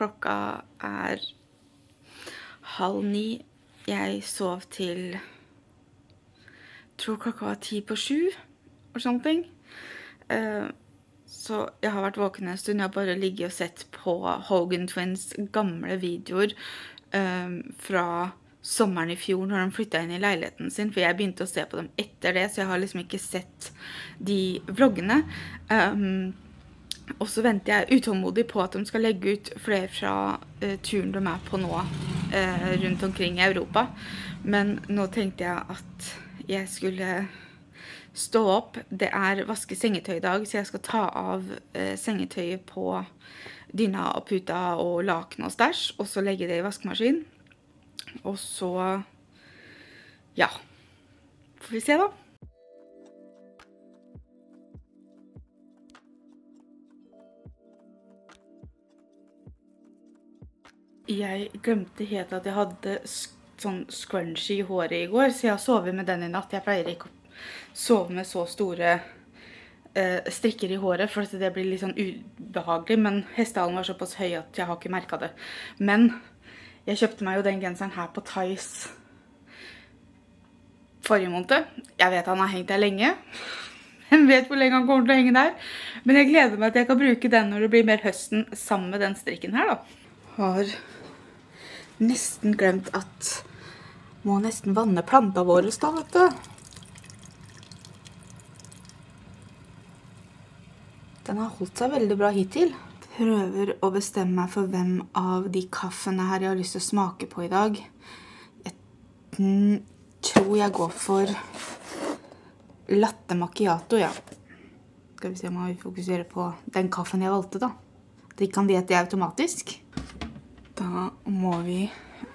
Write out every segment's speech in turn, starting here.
Klokka er 8:30. Jeg sov til, tror klokka var 7:10, og sånne ting. Så jeg har vært våken en stund. Jeg har bare ligget og sett på Hogan Twins gamle videoer fra sommeren i fjor når de flyttet inn i leiligheten sin, for jeg begynte å se på dem etter det, så jeg har liksom ikke sett de vloggene. Og så venter jeg utålmodig på at de skal legge ut flere fra turen de er på nå rundt omkring i Europa. Men nå tenkte jeg at jeg skulle stå opp. Det er vaske sengetøy i dag, så jeg skal ta av sengetøyet på dyna og puta og laken og stæsj, og så legge det i vaskemaskinen. Og så, ja, får vi se da. Jeg glemte helt at jeg hadde sånn scrunchie i håret i går, så jeg har sovet med den i natt. Jeg pleier ikke å sove med så store strikker i håret, for det blir litt sånn ubehagelig, men hestehalen var såpass høy at jeg har ikke merket det. Men jeg kjøpte meg jo den genseren her på Thais forrige måned. Jeg vet han har hengt der lenge. Jeg vet hvor lenge han kommer til å henge der. Men jeg gleder meg til jeg kan bruke den når det blir mer høsten sammen med den strikken her da. Har nesten glemt at må nesten vanne planta våre da, vet du. Den har holdt seg veldig bra hittil. Prøver å bestemme meg for hvem av de kaffene her jeg har lyst til å smake på i dag. Jeg tror jeg går for latte macchiato, ja. Skal vi se om jeg vil fokusere på den kaffen jeg valgte da. Drikker han det automatisk? Da må vi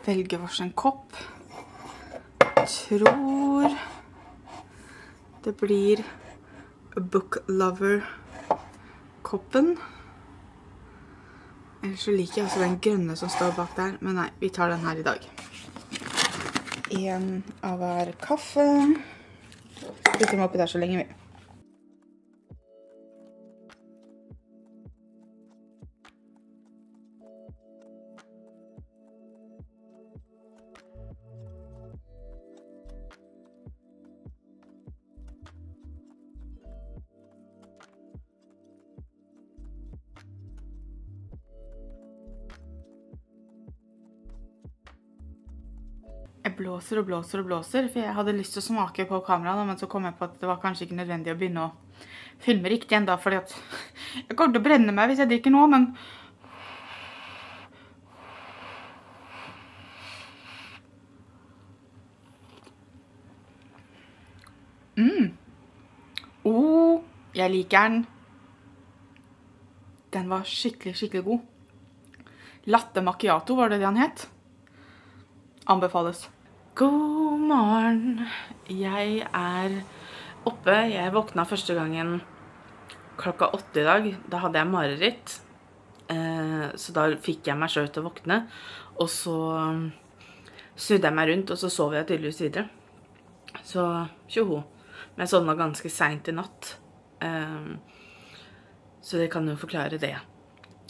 velge vår en kopp. Jeg tror det blir Book Lover-koppen. Ellers så liker jeg også den grønne som står bak der, men nei, vi tar den her i dag. En av hver kaffe. Putter den oppi der så lenge blåser og blåser og blåser, for jeg hadde lyst til å smake på kameraet, men så kom jeg på at det var kanskje ikke nødvendig å begynne å filme riktig enda, fordi at jeg kommer til å brenne meg hvis jeg drikker nå, men jeg liker den. Den var skikkelig, skikkelig god. Latte macchiato var det det han het. Anbefales. God morgen. Jeg er oppe. Jeg våkna første gangen klokka 8 i dag. Da hadde jeg mareritt. Så da fikk jeg meg selv til å våkne. Og så snudde jeg meg rundt, og så sov jeg tydeligvis videre. Så tjoho. Men jeg sovna ganske sent i natt. Så det kan jo forklare det.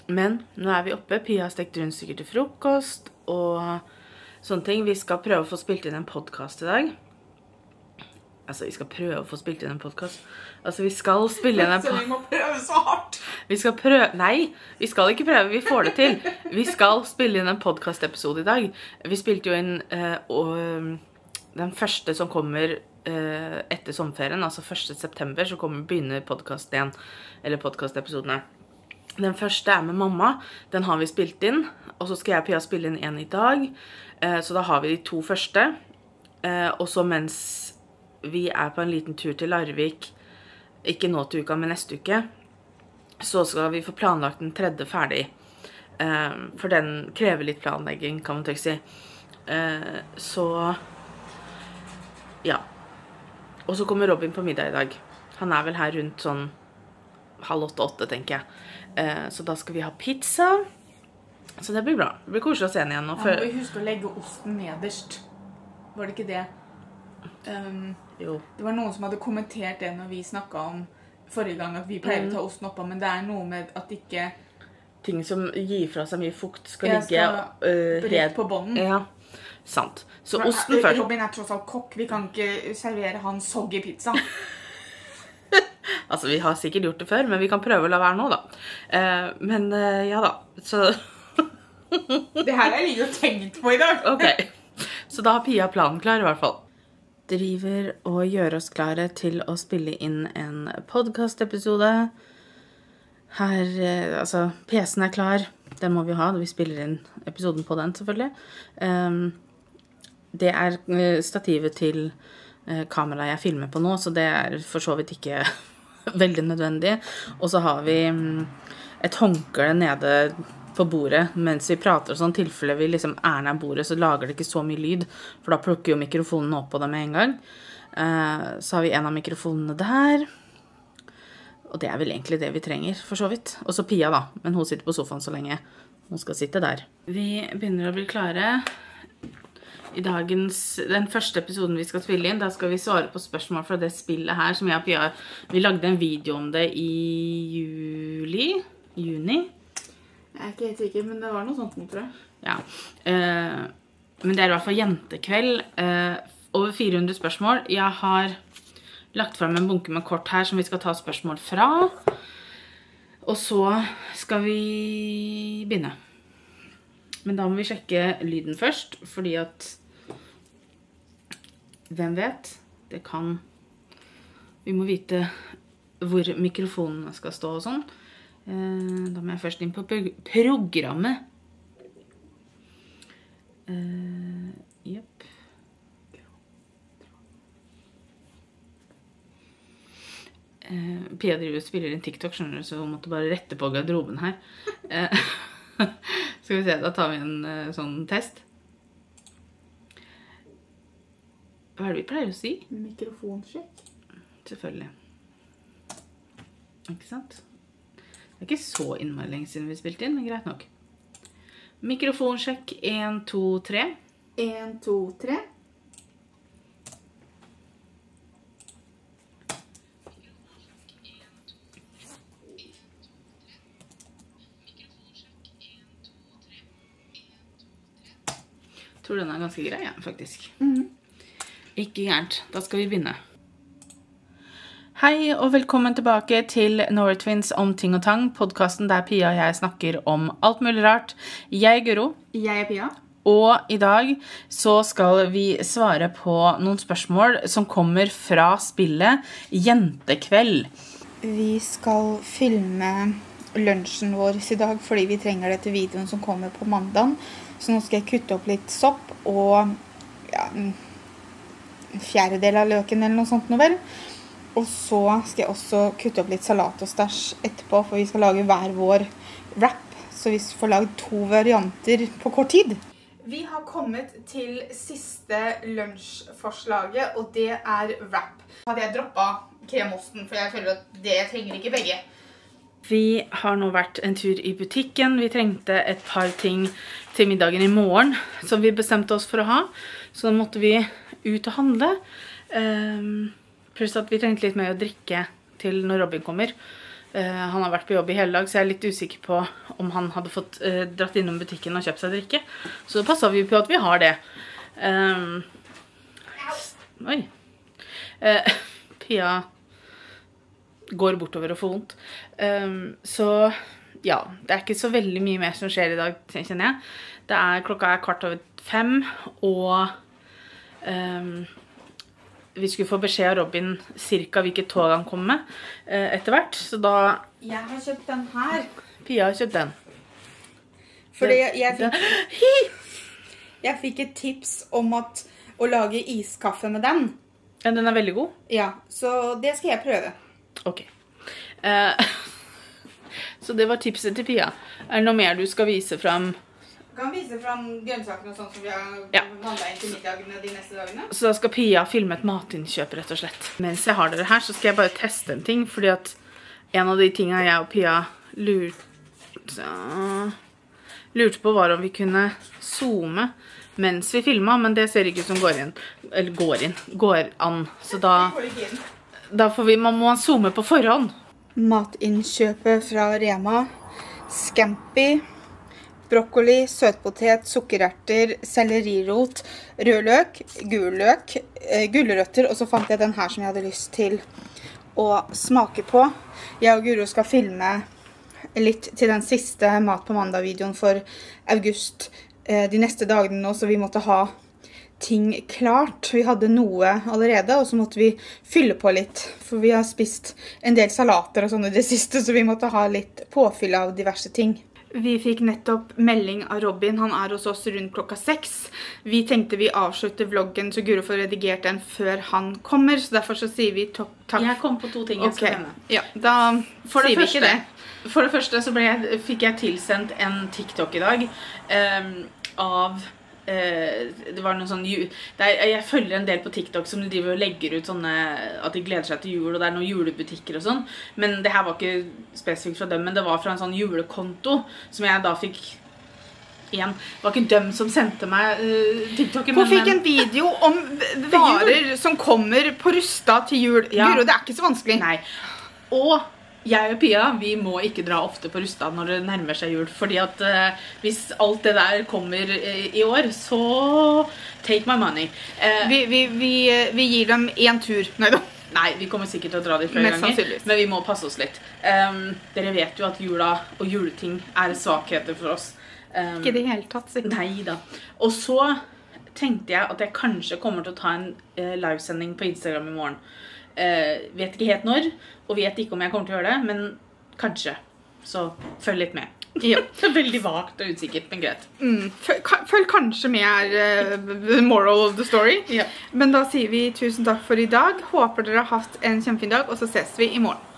Men nå er vi oppe. Pia har stekt rundstykker til frokost, og sånne ting. Vi skal prøve å få spilt inn en podcast i dag. Altså, vi skal prøve å få spilt inn en podcast. Altså, vi skal spille inn en podcast. Vi må prøve så hardt. Vi skal prøve. Nei, vi skal ikke prøve. Vi får det til. Vi skal spille inn en podcast-episode i dag. Vi spilte jo inn den første som kommer etter sommerferien. Altså 1. september så begynner podcasten igjen. Eller podcast-episoden her. Den første er med mamma. Den har vi spilt inn. Og så skal jeg og Pia spille inn en i dag. Så da har vi de to første. Og så mens vi er på en liten tur til Larvik, ikke nå til uka, men neste uke, så skal vi få planlagt den tredje ferdig. For den krever litt planlegging, kan man trygt si. Så ja. Og så kommer Robin på middag i dag. Han er vel her rundt sånn 7:30–8:00, tenker jeg. Så da skal vi ha pizza. Så det blir bra. Det blir koselig å se henne igjen. Nå må vi huske å legge osten nederst. Var det ikke det? Jo. Det var noen som hadde kommentert det når vi snakket om forrige gang at vi pleier å ta osten opp, men det er noe med at ikke ting som gir fra seg mye fukt skal ligge rett på bånden. Ja, sant. Så men, osten først. Robin er tross alt kokk, vi kan ikke servere han soggy pizza. Altså, vi har sikkert gjort det før, men vi kan prøve å la være nå, da. Men ja da, så... det her er litt tenkt på i dag. Ok, så da har Pia planen klar i hvert fall. Driver og gjør oss klare til å spille inn en podcast-episode. Her, altså, PC-en er klar. Den må vi ha, vi spiller inn episoden på den, selvfølgelig. Det er stativet til kamera jeg filmer på nå, så det er for så vidt ikke veldig nødvendig. Og så har vi et håndkle nede på bordet mens vi prater, og sånn tilfelle vi liksom er nær bordet, så lager det ikke så mye lyd, for da plukker jo mikrofonen opp på det med en gang. Så har vi en av mikrofonene der, og det er vel egentlig det vi trenger, for så vidt. Og så Pia da, men hun sitter på sofaen så lenge hun skal sitte der. Vi begynner å bli klare. I den første episoden vi skal spille inn, da skal vi svare på spørsmål fra det spillet her, som jeg og Pia, vi lagde en video om det i juni. Jeg er ikke helt sikker, men det var noe sånt, tror jeg. Ja, men det er i hvert fall jentekveld, over 400 spørsmål. Jeg har lagt frem en bunke med kort her som vi skal ta spørsmål fra, og så skal vi begynne. Men da må vi sjekke lyden først, fordi at hvem vet, det kan... Vi må vite hvor mikrofonene skal stå og sånn. Da må jeg først inn på programmet. Jøpp. Pia driver og spiller inn TikTok, skjønner du, så hun måtte bare rette på garderoben her. Skal vi se, da tar vi en sånn test. Hva er det vi pleier å si? Mikrofonsjekk. Selvfølgelig. Ikke sant? Det er ikke så innmari lenge siden vi spilte inn, men greit nok. Mikrofonsjekk, 1, 2, 3. 1, 2, 3. Jeg tror den er ganske grei, ja, faktisk. Ikke gærent. Da skal vi begynne. Hei, og velkommen tilbake til Hogan Twins om ting og tang, podcasten der Pia og jeg snakker om alt mulig rart. Jeg er Guro. Jeg er Pia. Og i dag så skal vi svare på noen spørsmål som kommer fra spillet Jentekveld. Vi skal filme lunsjen vår i dag, fordi vi trenger det til videoen som kommer på mandagen. Så nå skal jeg kutte opp litt sopp og ja, en fjerdedel av løken eller noe sånt nå vel. Og så skal jeg også kutte opp litt salat og stasj etterpå, for vi skal lage hver vår wrap. Så vi får lagd 2 varianter på kort tid. Vi har kommet til siste lunsjforslaget, og det er wrap. Hadde jeg droppet kremosten, for jeg føler at det trenger ikke begge. Vi har nå vært en tur i butikken. Vi trengte et par ting til middagen i morgen som vi bestemte oss for å ha. Så da måtte vi ut og handle. Pluss at vi trengte litt mer å drikke til når Robin kommer. Han har vært på jobb i hele dag, så jeg er litt usikker på om han hadde fått dratt innom butikken og kjøpt seg drikke. Så da passet vi på at vi har det. Oi. Pia... går bortover og får vondt. Så ja, det er ikke så veldig mye mer som skjer i dag, kjenner jeg. Det er, klokka er 5:15, og vi skulle få beskjed av Robin cirka hvilket tog han kom med etter hvert, så da... Jeg har kjøpt den her. Pia har kjøpt den. Fordi jeg fikk et tips om å lage iskaffe med den. Ja, den er veldig god. Ja, så det skal jeg prøve. Ok, så det var tipset til Pia. Er det noe mer du skal vise frem? Du kan vise frem grønnsakene og sånt som vi har handlet inn til middagene de neste dagene. Så da skal Pia filme et matinnkjøp rett og slett. Mens jeg har dere her så skal jeg bare teste en ting, fordi at en av de tingene jeg og Pia lurte på var om vi kunne zoome mens vi filmet, men det ser ikke ut som går an, så da... Da får man må zoome på forhånd. Matinnkjøpet fra Rema. scampi, brokkoli, søtpotet, sukkererter, sellerirot, rødløk, gulløk, gulrøtter, og så fant jeg den her som jeg hadde lyst til å smake på. Jeg og Guro skal filme litt til den siste Mat på mandag-videoen for august de neste dagene nå, så vi måtte ha ting klart. Vi hadde noe allerede, og så måtte vi fylle på litt, for vi har spist en del salater og sånn i det siste, så vi måtte ha litt påfyll av diverse ting. Vi fikk nettopp melding av Robin, han er hos oss rundt klokka 6. Vi tenkte vi avslutter vloggen, så Guro får redigert den før han kommer, så derfor så sier vi takk. Jeg kom på to ting jeg skal nevne. Ja, da sier vi ikke det. For det første så fikk jeg tilsendt en TikTok i dag det var noen sånn jeg følger en del på TikTok som de driver og legger ut sånne at de gleder seg til jul, og det er noen julebutikker og sånn, men det her var ikke spesifikt fra dem, men det var fra en sånn julekonto som jeg da fikk igjen, det var ikke dem som sendte meg TikToken. Hun fikk en video om varer som kommer på Rusta til jul, ja. Guro, det er ikke så vanskelig. Nei, og jeg og Pia, vi må ikke dra ofte på Rusta når det nærmer seg jul, fordi at hvis alt det der kommer i år, så take my money. Vi gir dem en tur. Nei, vi kommer sikkert til å dra dit flere ganger, men vi må passe oss litt. Dere vet jo at jula og juleting er svakheter for oss. Ikke det hele tatt, sikkert. Nei da. Og så tenkte jeg at jeg kanskje kommer til å ta en livesending på Instagram i morgen. Vet ikke helt når, og vet ikke om jeg kommer til å gjøre det, men kanskje, så følg litt med. Ja, veldig vagt og utsikkert, men greit. Følg kanskje med er the moral of the story. Ja. Men da sier vi tusen takk for i dag, håper dere har hatt en kjempefin dag, og så ses vi i morgen.